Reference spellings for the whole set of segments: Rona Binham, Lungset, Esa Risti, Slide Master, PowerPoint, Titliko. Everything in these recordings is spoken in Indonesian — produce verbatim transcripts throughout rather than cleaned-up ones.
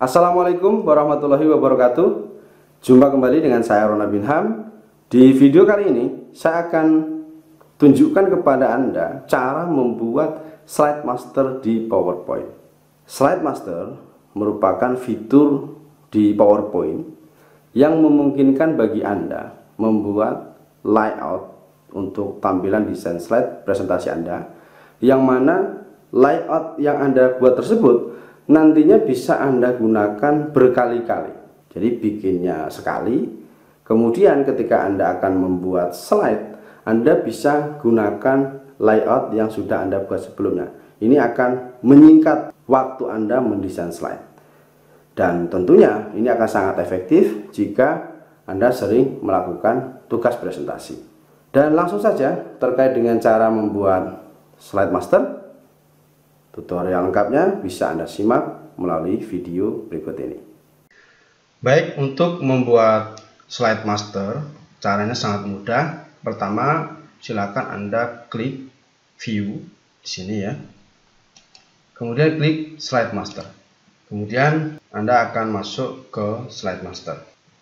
Assalamualaikum warahmatullahi wabarakatuh. Jumpa kembali dengan saya Rona Binham. Di video kali ini saya akan tunjukkan kepada Anda cara membuat slide master di PowerPoint. Slide master merupakan fitur di PowerPoint yang memungkinkan bagi Anda membuat layout untuk tampilan desain slide presentasi Anda, yang mana layout yang Anda buat tersebut nantinya bisa Anda gunakan berkali-kali. Jadi bikinnya sekali, kemudian ketika Anda akan membuat slide, Anda bisa gunakan layout yang sudah Anda buat sebelumnya. Ini akan menyingkat waktu Anda mendesain slide. Dan tentunya ini akan sangat efektif jika Anda sering melakukan tugas presentasi. Dan langsung saja terkait dengan cara membuat slide master. Tutorial lengkapnya bisa Anda simak melalui video berikut ini. Baik, untuk membuat slide master, caranya sangat mudah. Pertama, silakan Anda klik view di sini ya. Kemudian klik slide master. Kemudian Anda akan masuk ke slide master.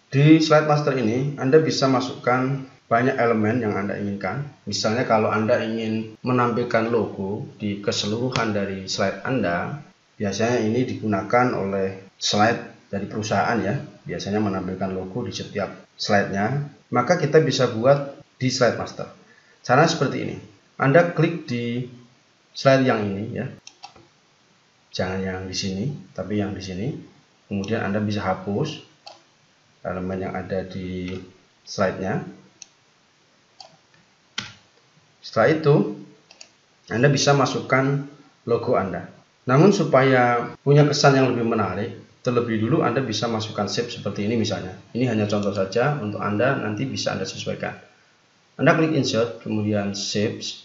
Di slide master ini Anda bisa masukkan banyak elemen yang Anda inginkan. Misalnya kalau Anda ingin menampilkan logo di keseluruhan dari slide Anda, biasanya ini digunakan oleh slide dari perusahaan ya, biasanya menampilkan logo di setiap slide-nya, maka kita bisa buat di slide master. Caranya seperti ini, Anda klik di slide yang ini ya, jangan yang di sini, tapi yang di sini. Kemudian Anda bisa hapus elemen yang ada di slide-nya. Setelah itu, Anda bisa masukkan logo Anda. Namun supaya punya kesan yang lebih menarik, terlebih dulu Anda bisa masukkan shape seperti ini misalnya. Ini hanya contoh saja, untuk Anda nanti bisa Anda sesuaikan. Anda klik insert, kemudian shapes.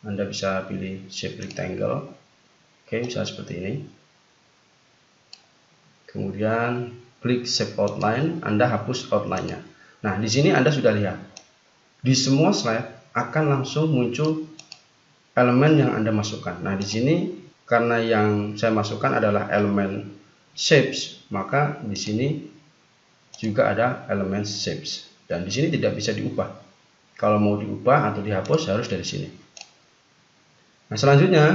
Anda bisa pilih shape rectangle. Oke, misalnya seperti ini. Kemudian klik shape outline, Anda hapus outline-nya. Nah, di sini Anda sudah lihat. Di semua slide akan langsung muncul elemen yang Anda masukkan. Nah, di sini karena yang saya masukkan adalah elemen shapes, maka di sini juga ada elemen shapes. Dan di sini tidak bisa diubah. Kalau mau diubah atau dihapus harus dari sini. Nah, selanjutnya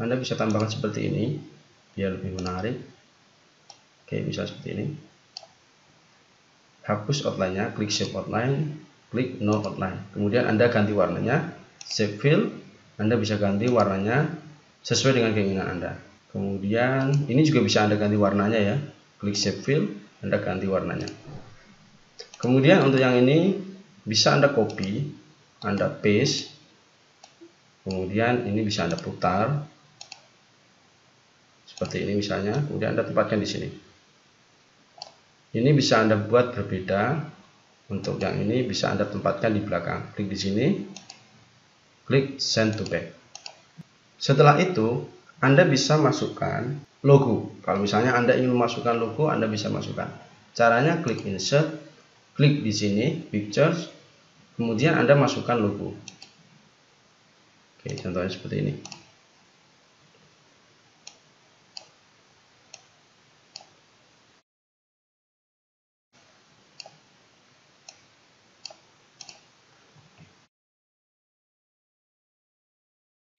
Anda bisa tambahkan seperti ini biar lebih menarik. Oke, bisa seperti ini. Hapus outline-nya, klik shape outline. Klik no outline, kemudian Anda ganti warnanya, shape fill, Anda bisa ganti warnanya sesuai dengan keinginan Anda. Kemudian ini juga bisa Anda ganti warnanya ya, klik shape fill, Anda ganti warnanya. Kemudian untuk yang ini bisa Anda copy, Anda paste, kemudian ini bisa Anda putar seperti ini misalnya, kemudian Anda tempatkan di sini. Ini bisa Anda buat berbeda. Untuk yang ini bisa Anda tempatkan di belakang. Klik di sini, klik send to back. Setelah itu, Anda bisa masukkan logo. Kalau misalnya Anda ingin memasukkan logo, Anda bisa masukkan. Caranya klik insert, klik di sini pictures, kemudian Anda masukkan logo. Oke, contohnya seperti ini.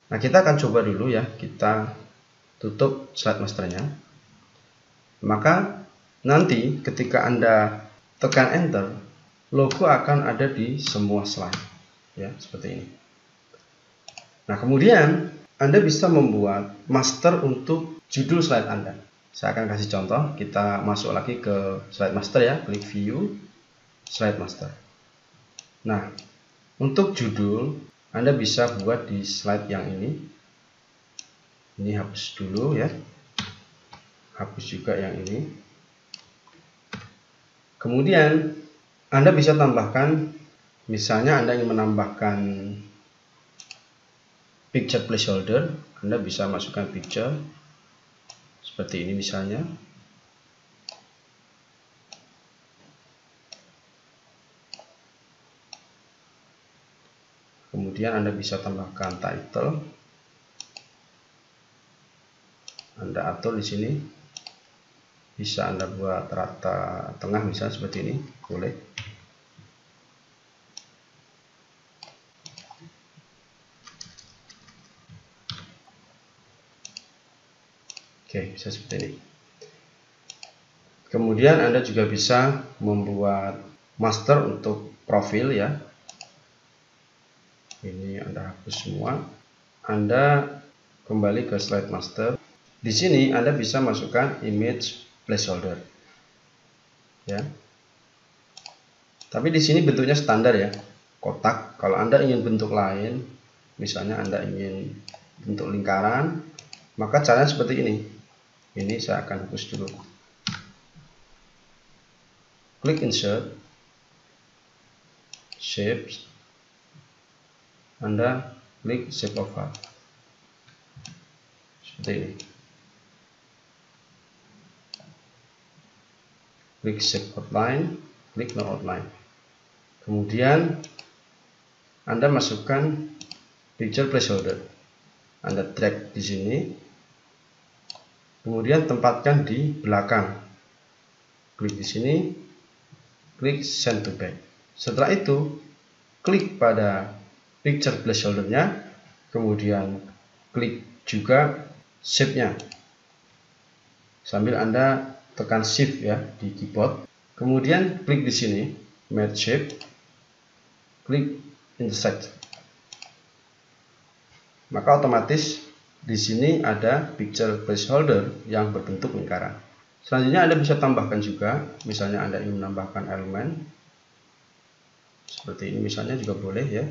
Nah, kita akan coba dulu ya, kita tutup slide masternya. Maka nanti ketika Anda tekan enter, logo akan ada di semua slide ya, seperti ini. Nah, kemudian Anda bisa membuat master untuk judul slide Anda. Saya akan kasih contoh, kita masuk lagi ke slide master ya, klik view, slide master. Nah, untuk judul Anda bisa buat di slide yang ini. Ini hapus dulu ya. Hapus juga yang ini. Kemudian Anda bisa tambahkan, misalnya Anda ingin menambahkan picture placeholder, Anda bisa masukkan picture seperti ini misalnya. Kemudian Anda bisa tambahkan title, Anda atur di sini Bisa Anda buat rata tengah misalnya seperti ini, boleh. Oke, bisa seperti ini. Kemudian Anda juga bisa membuat master untuk profil ya. Ini Anda hapus semua. Anda kembali ke slide master. Di sini Anda bisa masukkan image placeholder ya, tapi di sini bentuknya standar ya, kotak. Kalau Anda ingin bentuk lain, misalnya Anda ingin bentuk lingkaran, maka caranya seperti ini. Ini saya akan hapus dulu, klik insert shapes, Anda klik shape over seperti ini. Klik shape outline, klik no outline. Kemudian Anda masukkan picture placeholder. Anda drag di sini. Kemudian tempatkan di belakang. Klik di sini. Klik send to back. Setelah itu, klik pada picture placeholder-nya, kemudian klik juga shape-nya. Sambil Anda tekan shift ya di keyboard, kemudian klik di sini match shape, klik intersect, maka otomatis di sini ada picture placeholder yang berbentuk lingkaran. Selanjutnya Anda bisa tambahkan juga, misalnya Anda ingin menambahkan elemen seperti ini misalnya juga boleh ya.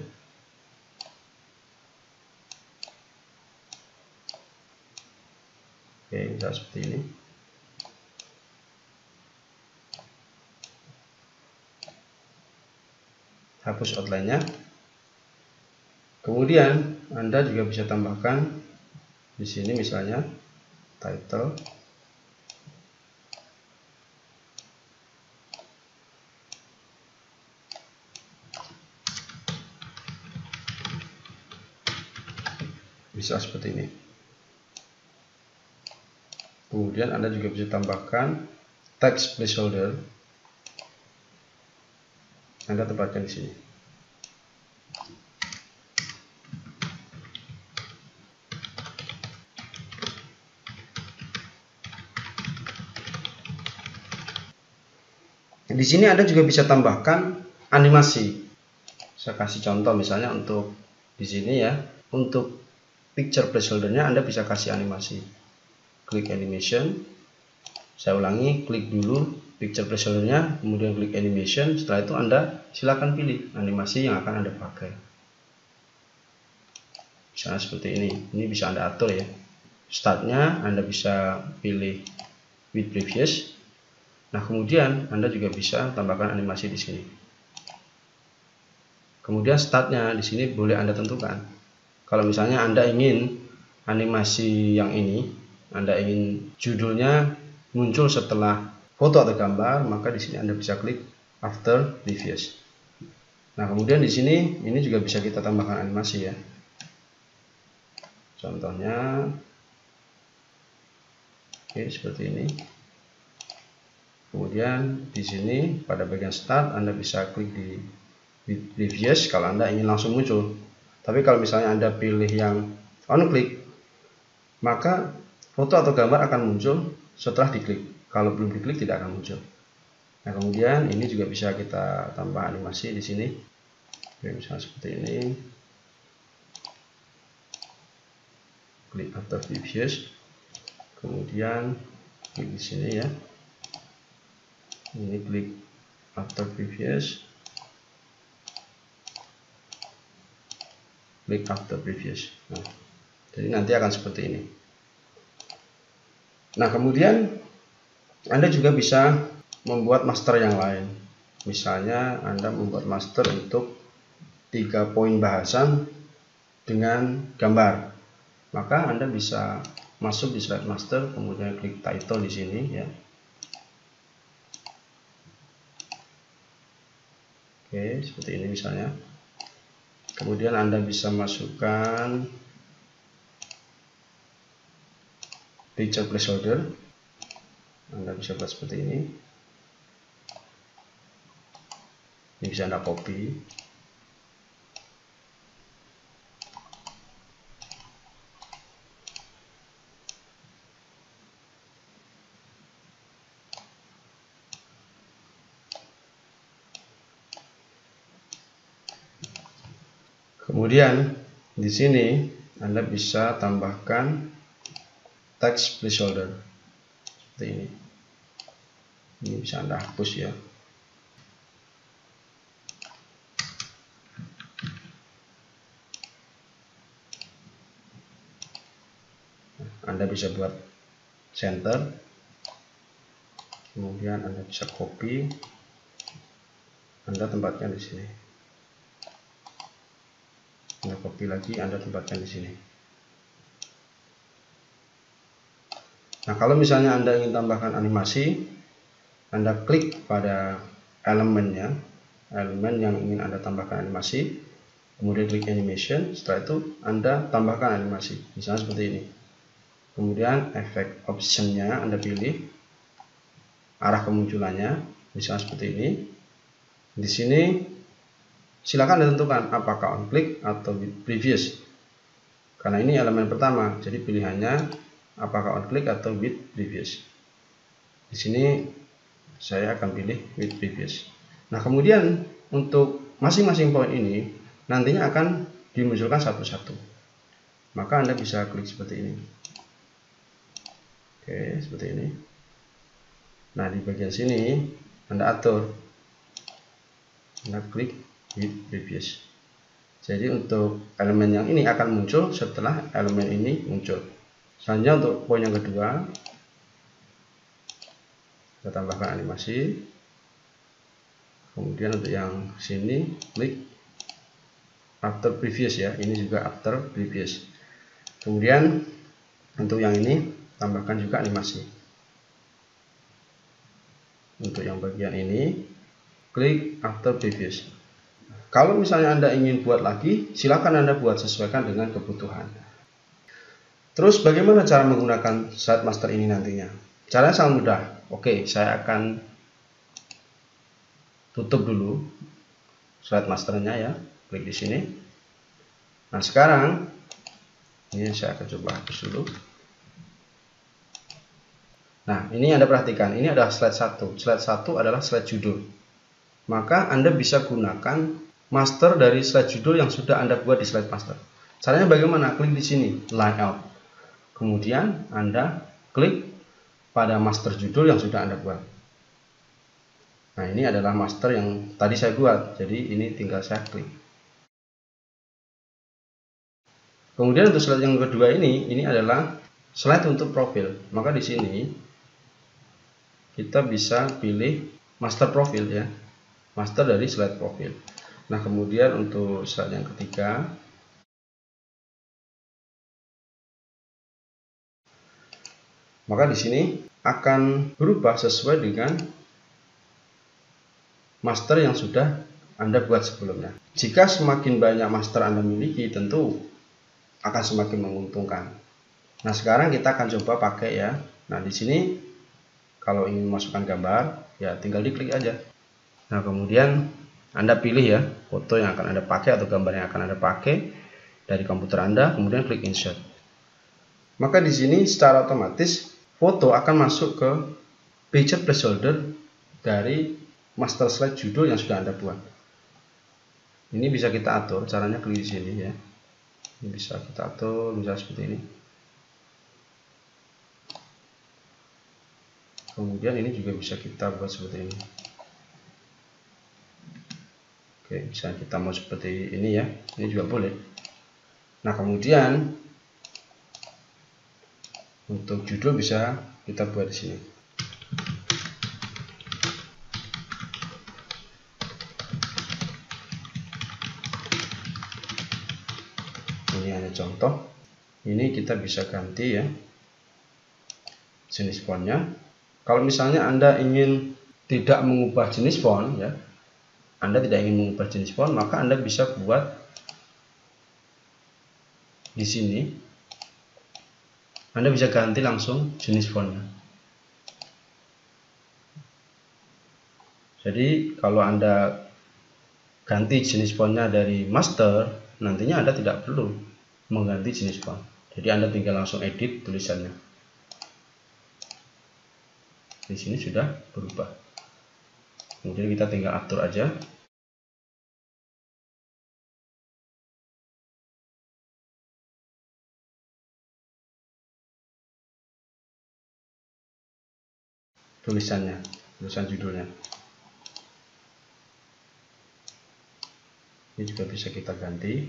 Oke, bisa seperti ini. Hapus outline-nya. Kemudian Anda juga bisa tambahkan di sini misalnya title. Bisa seperti ini. Kemudian Anda juga bisa tambahkan text placeholder. Anda tempatkan di sini. Di sini Anda juga bisa tambahkan animasi. Saya kasih contoh misalnya untuk di sini ya, untuk picture placeholder-nya Anda bisa kasih animasi. Klik animation. Saya ulangi, klik dulu picture placeholder-nya, kemudian klik animation. Setelah itu Anda silakan pilih animasi yang akan Anda pakai. Misalnya seperti ini, ini bisa Anda atur ya. Startnya Anda bisa pilih with previous. Nah kemudian Anda juga bisa tambahkan animasi di sini. Kemudian startnya di sini boleh Anda tentukan. Kalau misalnya Anda ingin animasi yang ini, Anda ingin judulnya muncul setelah foto atau gambar, maka di sini Anda bisa klik after previous. Nah, kemudian di sini ini juga bisa kita tambahkan animasi ya. Contohnya oke, seperti ini. Kemudian di sini pada bagian start Anda bisa klik di previous kalau Anda ingin langsung muncul. Tapi kalau misalnya Anda pilih yang on click, maka foto atau gambar akan muncul setelah diklik. Kalau belum diklik tidak akan muncul. Nah kemudian ini juga bisa kita tambah animasi di sini. Oke, misalnya seperti ini. Klik after previous. Kemudian klik di sini ya. Ini klik after previous. Klik after previous. Nah, jadi nanti akan seperti ini. Nah kemudian Anda juga bisa membuat master yang lain. Misalnya Anda membuat master untuk tiga poin bahasan dengan gambar. Maka Anda bisa masuk di slide master, kemudian klik title di sini ya. Oke, seperti ini misalnya. Kemudian Anda bisa masukkan picture placeholder. Anda bisa buat seperti ini. Ini bisa Anda copy. Kemudian di sini Anda bisa tambahkan text placeholder seperti ini. Ini bisa Anda hapus ya. Anda bisa buat center, kemudian Anda bisa copy, Anda tempatkan di sini. Anda copy lagi, Anda tempatkan di sini. Nah, kalau misalnya Anda ingin tambahkan animasi, Anda klik pada elemennya, elemen yang ingin Anda tambahkan animasi, kemudian klik animation. Setelah itu Anda tambahkan animasi, misalnya seperti ini. Kemudian efek optionnya Anda pilih, arah kemunculannya, misalnya seperti ini. Di sini silakan ditentukan apakah on click atau previous. Karena ini elemen pertama, jadi pilihannya apakah on click atau with previous. Di sini saya akan pilih with previous. Nah, kemudian untuk masing-masing poin ini nantinya akan dimunculkan satu-satu. Maka Anda bisa klik seperti ini. Oke, seperti ini. Nah, di bagian sini Anda atur. Anda klik with previous. Jadi untuk elemen yang ini akan muncul setelah elemen ini muncul. Selanjutnya untuk poin yang kedua, kita tambahkan animasi. Kemudian untuk yang sini klik after previous ya. Ini juga after previous. Kemudian untuk yang ini tambahkan juga animasi. Untuk yang bagian ini klik after previous. Kalau misalnya Anda ingin buat lagi, silakan Anda buat sesuaikan dengan kebutuhan. Terus bagaimana cara menggunakan Slide Master ini nantinya? Caranya sangat mudah. Oke, saya akan tutup dulu Slide Masternya ya. Klik di sini. Nah, sekarang ini saya akan coba hapus dulu. Nah, ini Anda perhatikan, ini adalah slide satu. Slide satu adalah slide judul. Maka Anda bisa gunakan master dari slide judul yang sudah Anda buat di slide master. Caranya bagaimana? Klik di sini, layout. Kemudian Anda klik pada master judul yang sudah Anda buat. Nah, ini adalah master yang tadi saya buat. Jadi ini tinggal saya klik. Kemudian untuk slide yang kedua ini, ini adalah slide untuk profil. Maka di sini kita bisa pilih master profil ya. Master dari slide profil. Nah, kemudian untuk slide yang ketiga, maka di sini akan berubah sesuai dengan master yang sudah Anda buat sebelumnya. Jika semakin banyak master Anda miliki, tentu akan semakin menguntungkan. Nah, sekarang kita akan coba pakai ya. Nah, di sini kalau ingin masukkan gambar, ya tinggal diklik aja. Nah, kemudian Anda pilih ya foto yang akan Anda pakai atau gambar yang akan Anda pakai dari komputer Anda, kemudian klik insert. Maka di sini secara otomatis foto akan masuk ke picture placeholder dari master slide judul yang sudah Anda buat. Ini bisa kita atur, caranya klik di sini ya. Ini bisa kita atur, misalnya seperti ini. Kemudian ini juga bisa kita buat seperti ini. Oke, misalnya kita mau seperti ini ya, ini juga boleh. Nah, kemudian untuk judul bisa kita buat di sini. Ini hanya contoh. Ini kita bisa ganti ya jenis fontnya. Kalau misalnya Anda ingin tidak mengubah jenis font ya, Anda tidak ingin mengubah jenis font, maka Anda bisa buat di sini. Anda bisa ganti langsung jenis fontnya. Jadi kalau Anda ganti jenis fontnya dari master, nantinya Anda tidak perlu mengganti jenis font. Jadi Anda tinggal langsung edit tulisannya. Di sini sudah berubah. Kemudian kita tinggal atur aja. Tulisannya, tulisan judulnya ini juga bisa kita ganti.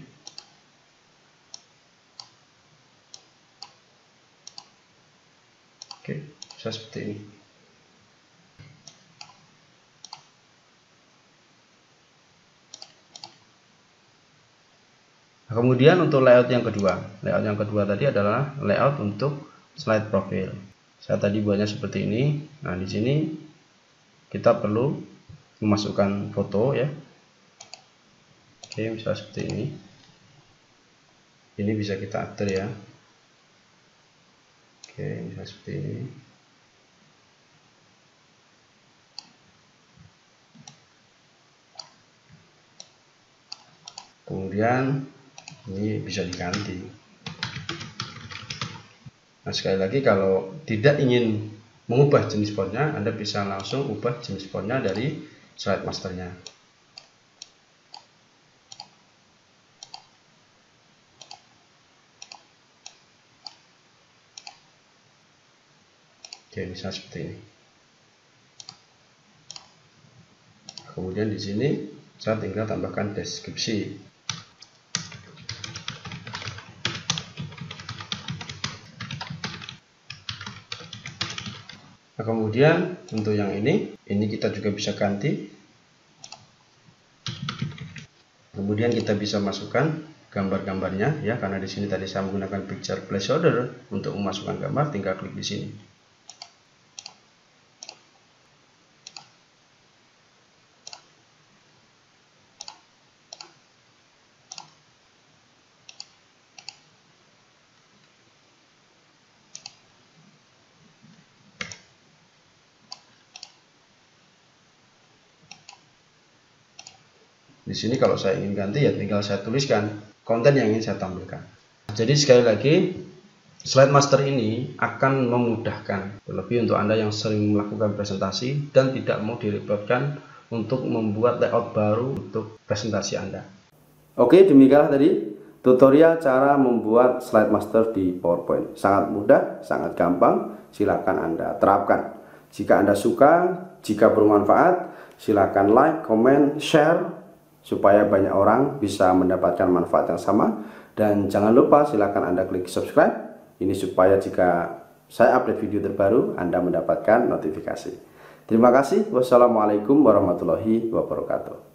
Oke, bisa seperti ini. Nah, kemudian untuk layout yang kedua, layout yang kedua tadi adalah layout untuk slide profil. Saya tadi buatnya seperti ini. Nah, di sini kita perlu memasukkan foto ya. Oke, misalnya seperti ini. Ini bisa kita atur ya. Oke, misalnya seperti ini. Kemudian ini bisa diganti. Nah, sekali lagi kalau tidak ingin mengubah jenis fontnya, Anda bisa langsung ubah jenis fontnya dari slide masternya. Oke, misalnya seperti ini. Kemudian di sini saya tinggal tambahkan deskripsi. Nah, kemudian untuk yang ini, ini kita juga bisa ganti. Kemudian kita bisa masukkan gambar-gambarnya ya, karena di sini tadi saya menggunakan picture placeholder untuk memasukkan gambar, tinggal klik di sini. Di sini kalau saya ingin ganti ya tinggal saya tuliskan konten yang ingin saya tampilkan. Jadi sekali lagi, slide master ini akan memudahkan, terlebih untuk Anda yang sering melakukan presentasi dan tidak mau direpotkan untuk membuat layout baru untuk presentasi Anda. Oke, demikianlah tadi tutorial cara membuat slide master di PowerPoint. Sangat mudah, sangat gampang, silakan Anda terapkan. Jika Anda suka, jika bermanfaat, silakan like, comment, share, supaya banyak orang bisa mendapatkan manfaat yang sama. Dan jangan lupa silakan Anda klik subscribe ini supaya jika saya update video terbaru Anda mendapatkan notifikasi. Terima kasih. Wassalamualaikum warahmatullahi wabarakatuh.